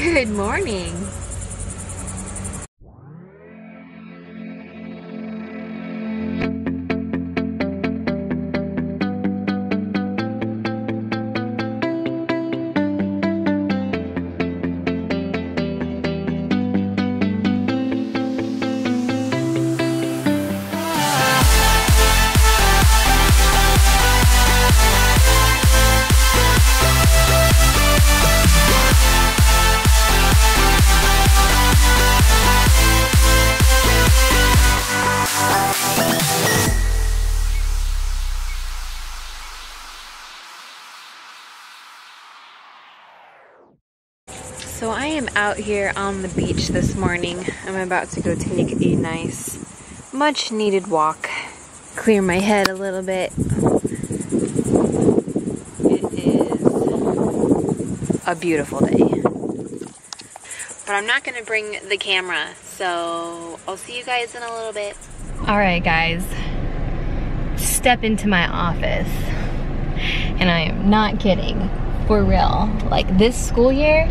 Good morning. So I am out here on the beach this morning. I'm about to go take a nice, much needed walk. Clear my head a little bit. It is a beautiful day. But I'm not gonna bring the camera, so I'll see you guys in a little bit. All right guys, step into my office. And I am not kidding, for real. Like this school year,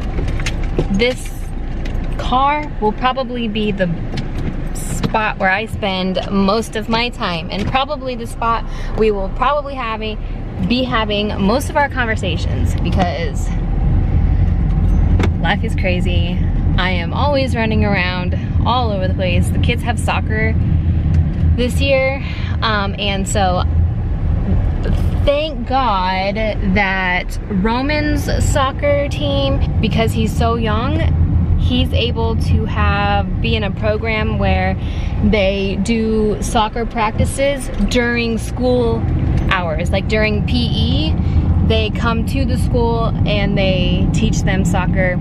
this car will probably be the spot where I spend most of my time, and probably the spot we will probably be having most of our conversations, because life is crazy. I am always running around all over the place. The kids have soccer this year, and so thank God that Roman's soccer team, because he's so young, he's able to be in a program where they do soccer practices during school hours. Like during PE, they come to the school and they teach them soccer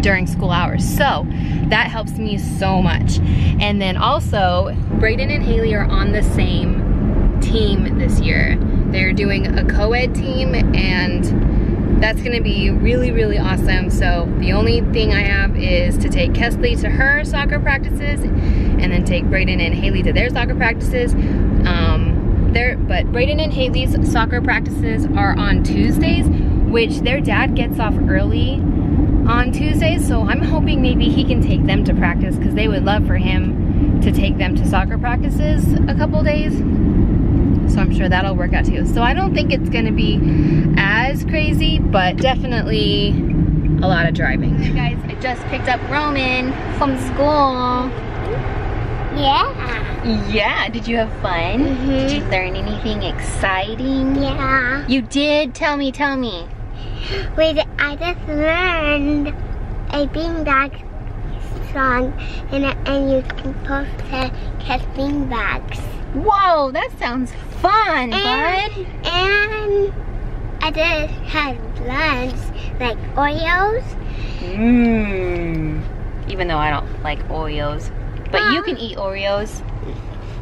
during school hours. So that helps me so much. And then also, Brayden and Haley are on the same team this year. They're doing a co-ed team, and that's gonna be really, really awesome. So the only thing I have is to take Kesley to her soccer practices, and then take Brayden and Haley to their soccer practices. But Brayden and Haley's soccer practices are on Tuesdays, which their dad gets off early on Tuesdays, so I'm hoping maybe he can take them to practice, because they would love for him to take them to soccer practices a couple days. So I'm sure that'll work out too. So I don't think it's gonna be as crazy, but definitely a lot of driving. Hey guys, I just picked up Roman from school. Yeah. Yeah, did you have fun? Mm-hmm. Did you learn anything exciting? Yeah. You did? Tell me. Wait, I just learned a beanbag song, and you can post to catch beanbags. Whoa, that sounds fun, bud. And I just had lunch, like Oreos. Even though I don't like Oreos. But Mom, you can eat Oreos.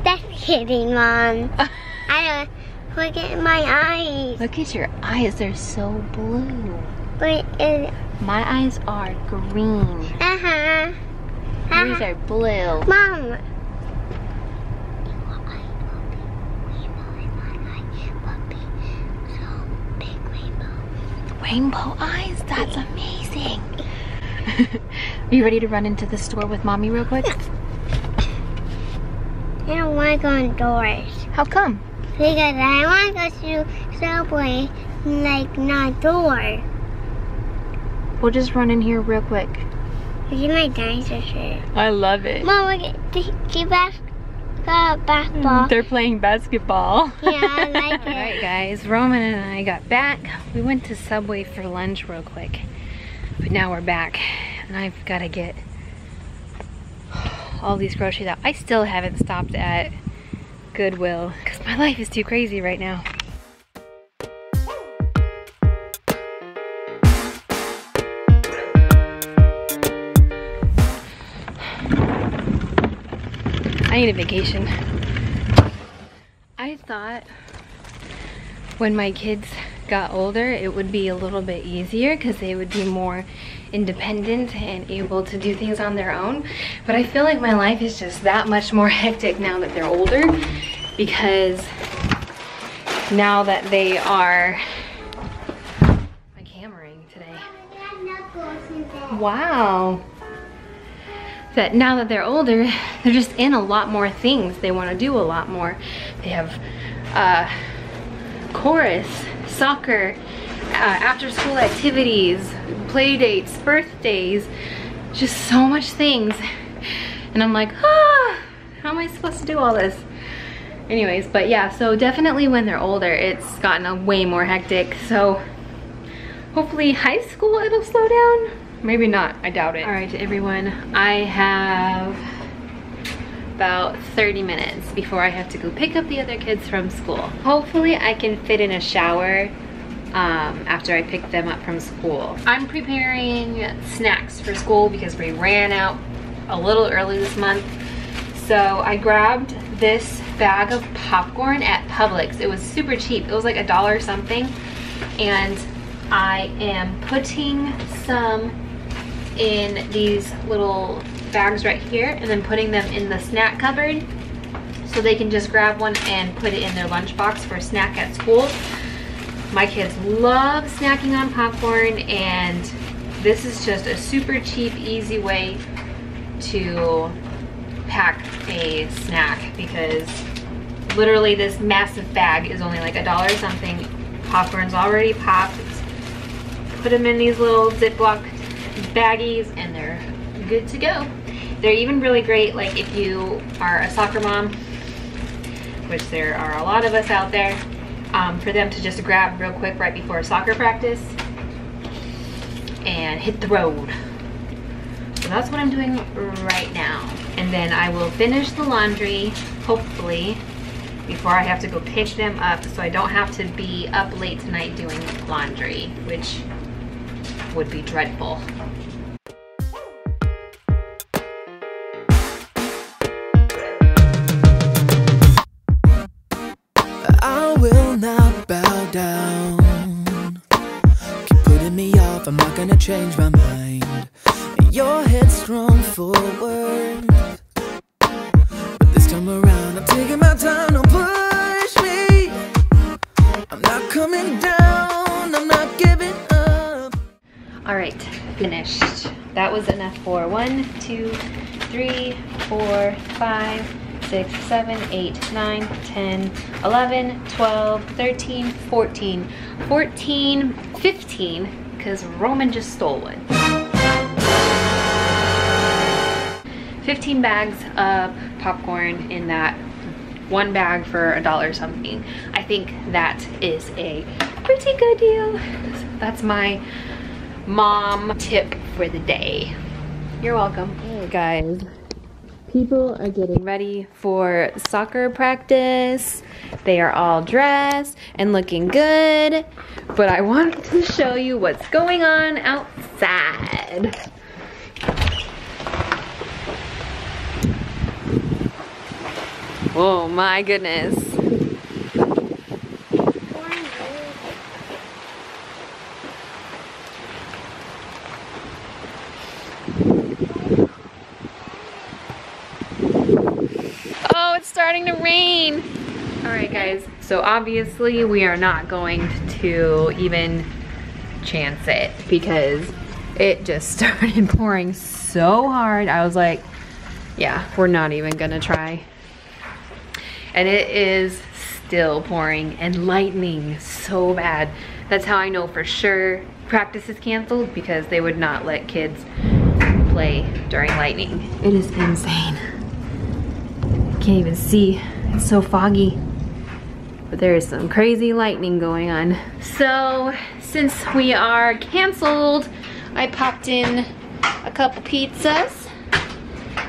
That's kidding, Mom. I don't, look at my eyes. Look at your eyes, they're so blue. Wait, my eyes are green. Yours are blue. Mom. Rainbow eyes, that's amazing. Are you ready to run into the store with Mommy real quick? I don't wanna go indoors. How come? Because I wanna go to Subway, like not door. We'll just run in here real quick. Look at my dinosaur shirt. I love it. Mom, look at the basketball. They're playing basketball. Yeah, I like it. Alright guys, Roman and I got back. We went to Subway for lunch real quick, but now we're back, and I've got to get all these groceries out. I still haven't stopped at Goodwill, because my life is too crazy right now. I need a vacation. I thought when my kids got older it would be a little bit easier, because they would be more independent and able to do things on their own. But I feel like my life is just that much more hectic now that they're older, because now that they are like hammering today. Wow. That now that they're older, they're just in a lot more things. They want to do a lot more. They have chorus, soccer, after school activities, play dates, birthdays, just so much things. And I'm like, ah, how am I supposed to do all this? Anyways, but yeah, so definitely when they're older, it's gotten a way more hectic. So hopefully high school, it'll slow down. Maybe not, I doubt it. All right, everyone, I have about 30 minutes before I have to go pick up the other kids from school. Hopefully I can fit in a shower after I pick them up from school. I'm preparing snacks for school because we ran out a little early this month. So I grabbed this bag of popcorn at Publix. It was super cheap. It was like $1 something. And I am putting some in these little bags right here and then putting them in the snack cupboard so they can just grab one and put it in their lunchbox for a snack at school. My kids love snacking on popcorn, and this is just a super cheap, easy way to pack a snack because literally this massive bag is only like $1 something. Popcorn's already popped. Put them in these little Ziploc baggies and they're good to go. They're even really great, like if you are a soccer mom, which there are a lot of us out there, for them to just grab real quick right before soccer practice and hit the road. So that's what I'm doing right now. And then I will finish the laundry, hopefully, before I have to go pick them up so I don't have to be up late tonight doing laundry, which would be dreadful. I will not bow down. Keep putting me off, I'm not gonna change my mind. Your headstrong forward, but this time around I'm taking my time. Don't push me, I'm not coming down, I'm not giving up. Alright, finished. That was enough for 1, 2, 3, 4, 5, 6, 7, 8, 9, 10, 11, 12, 13, 14, 15, because Roman just stole one. 15 bags of popcorn in that one bag for $1 something. I think that is a pretty good deal. So that's my mom tip for the day. You're welcome. Hey guys. People are getting ready for soccer practice. They are all dressed and looking good, but I want to show you what's going on outside. Oh my goodness. Oh, it's starting to rain. All right guys, so obviously we are not going to even chance it because it just started pouring so hard. I was like, yeah, we're not even gonna try. And it is still pouring and lightning so bad. That's how I know for sure practice is canceled, because they would not let kids play during lightning. It is insane. I can't even see, it's so foggy. But there is some crazy lightning going on. So since we are canceled, I popped in a couple pizzas.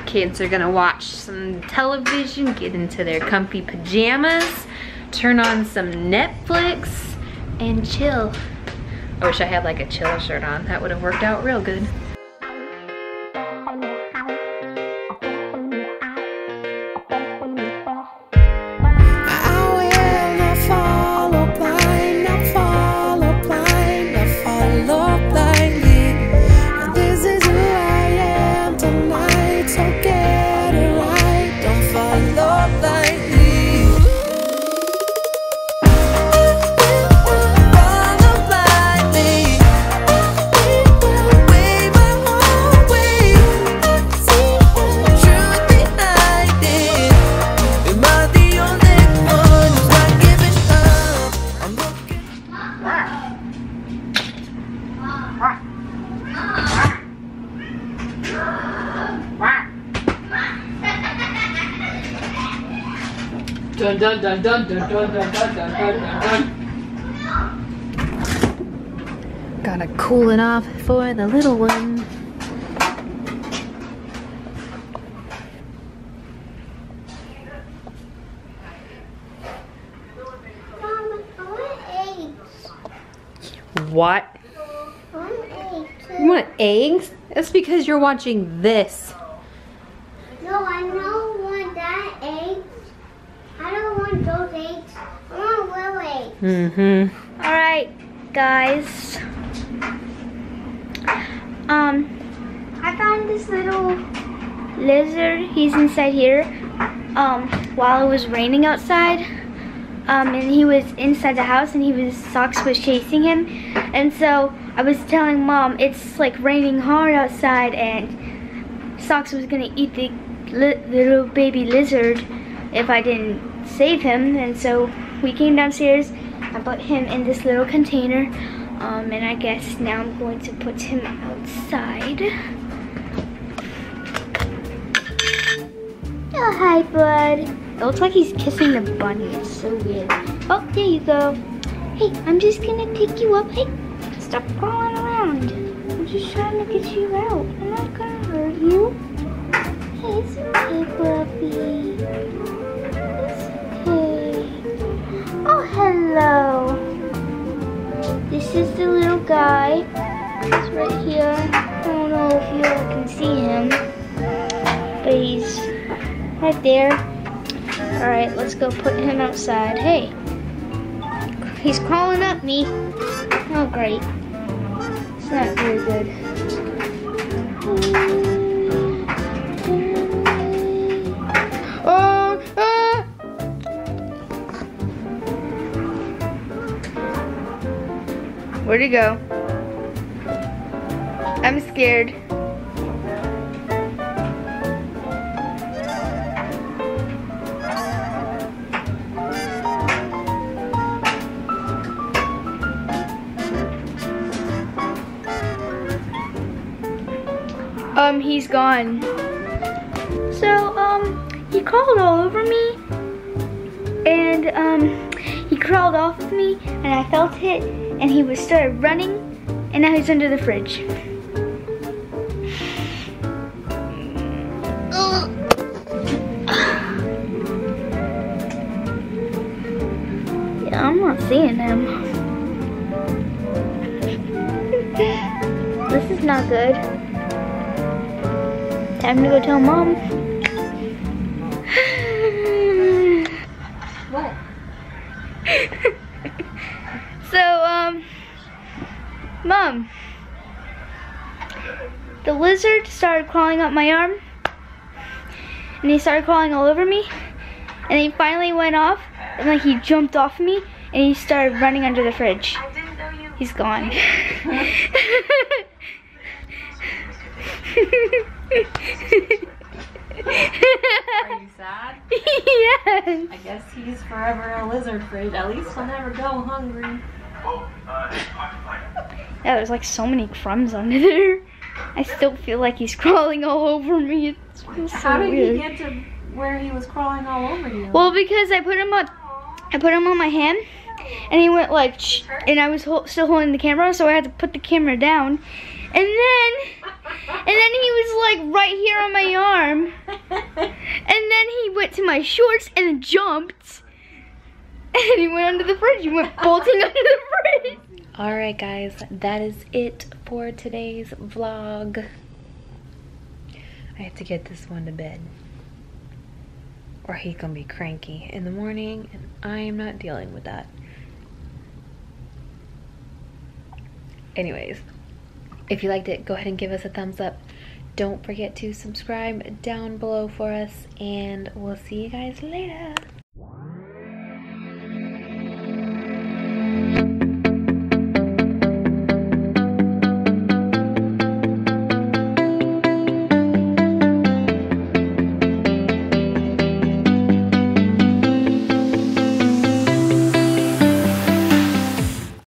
Kids are gonna watch some television, get into their comfy pajamas, turn on some Netflix, and chill. I wish I had like a chill shirt on. That would have worked out real good. Dun dun dun dun dun dun dun dun dun dun. Gotta cool it off for the little one. What? You want eggs? That's because you're watching this. No, I don't want that eggs. I don't want those eggs. I want little eggs. Mm-hmm. All right, guys. I found this little lizard. He's inside here. While it was raining outside. And he was inside the house, and his socks was chasing him. And so I was telling Mom, it's like raining hard outside, and Socks was gonna eat the little baby lizard if I didn't save him. And so we came downstairs. I put him in this little container, and I guess now I'm going to put him outside. Oh, hi, bud. It looks like he's kissing the bunny. It's so weird. Oh, there you go. Hey, I'm just gonna pick you up. Hey, stop crawling around. I'm just trying to get you out. I'm not gonna hurt you. Hey, it's okay, puppy. It's okay. Oh, hello. This is the little guy. He's right here. I don't know if you all can see him, but he's right there. Alright, let's go put him outside. Hey, he's crawling up me. Oh, great. It's not very good. Oh, ah! Where'd he go? I'm scared. He's gone. So, he crawled all over me, and, he crawled off of me, and I felt it, and he was started running, and now he's under the fridge. Yeah, I'm not seeing him. This is not good. Time to go tell Mom. What? So, Mom, the lizard started crawling up my arm, and he started crawling all over me, and he finally went off, and like he jumped off me, and he started running under the fridge. I didn't know you. He's gone. Are you sad? Yes. I guess he's forever in a lizard fridge. At least he'll never go hungry. Yeah, there's like so many crumbs under there. I still feel like he's crawling all over me. It's so How did weird. He get to where he was crawling all over you? Well, because I put him on my hand, and he went like, and I was still holding the camera, so I had to put the camera down, and then he was like right here on my arm, and then he went to my shorts and jumped, and he went under the fridge. He went bolting under the fridge. All right, guys, that is it for today's vlog. I have to get this one to bed, or he's gonna be cranky in the morning, and I am not dealing with that. Anyways. If you liked it, go ahead and give us a thumbs up. Don't forget to subscribe down below for us, and we'll see you guys later.